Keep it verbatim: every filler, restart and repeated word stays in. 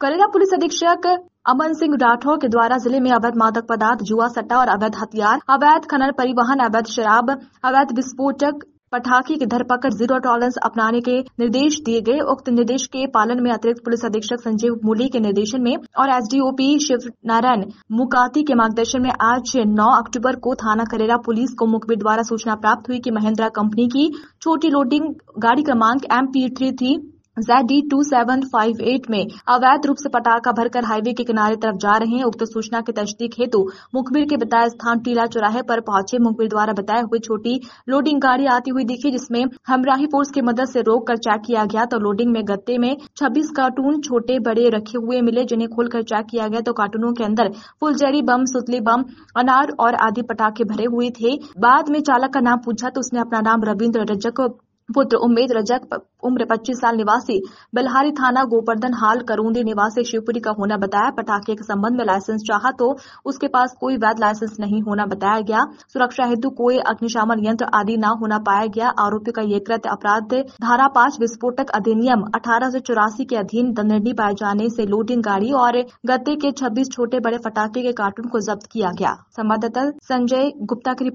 Karera police अधीक्षक अमन सिंह राठौर के द्वारा जिले में अवैध मादक पदार्थ, जुआ सट्टा और अवैध हथियार, अवैध खनन परिवहन, अवैध शराब, अवैध विस्फोटक पटाखे की धरपकड़ जीरो टॉलरेंस अपनाने के निर्देश दिए गए। उक्त निर्देश के पालन में अतिरिक्त पुलिस अधीक्षक संजीव मोली के निर्देशन में और एसडीओपी शिव नारायण मुकाती के मार्गदर्शन में आज नौ अक्टूबर को थाना करैरा पुलिस को मुखबिर द्वारा सूचना प्राप्त हुई कि महिंद्रा कंपनी की छोटी लोडिंग गाड़ी क्रमांक M P three three Z D two seven five eight में अवैध रूप से पटाखा भरकर हाईवे के किनारे तरफ जा रहे हैं। उक्त सूचना की तस्दीक हेतु मुखबिर के बताया स्थान टीला चौराहे पर पहुंचे। मुखबिर द्वारा बताया हुए छोटी लोडिंग गाड़ी आती हुई दिखी, जिसमें हमराही फोर्स की मदद से रोक कर चेक किया गया तो लोडिंग में गत्ते में छब्बीस कार्टून छोटे बड़े रखे हुए मिले, जिन्हें खोलकर चेक किया गया तो कार्टूनों के अंदर फुलझड़ी बम, सुतली बम, अनार और आदि पटाखे भरे हुए थे। बाद में चालक का नाम पूछा तो उसने अपना नाम रविन्द्र रजक पुत्र उम्मेद रजक उम्र पच्चीस साल निवासी बलहारी थाना गोवर्धन हाल करूंदी निवासी शिवपुरी का होना बताया। पटाखे के संबंध में लाइसेंस चाहा तो उसके पास कोई वैध लाइसेंस नहीं होना बताया गया। सुरक्षा हेतु कोई अग्निशामक यंत्र आदि न होना पाया गया। आरोपी का ये कृत्य अपराध धारा पांच विस्फोटक अधिनियम अठारह सौ चौरासी के अधीन दंडनीय पाए जाने से लोडिंग गाड़ी और गत्ते के छब्बीस छोटे बड़े पटाखे के कार्टून को जब्त किया गया। संवाददाता संजय गुप्ता की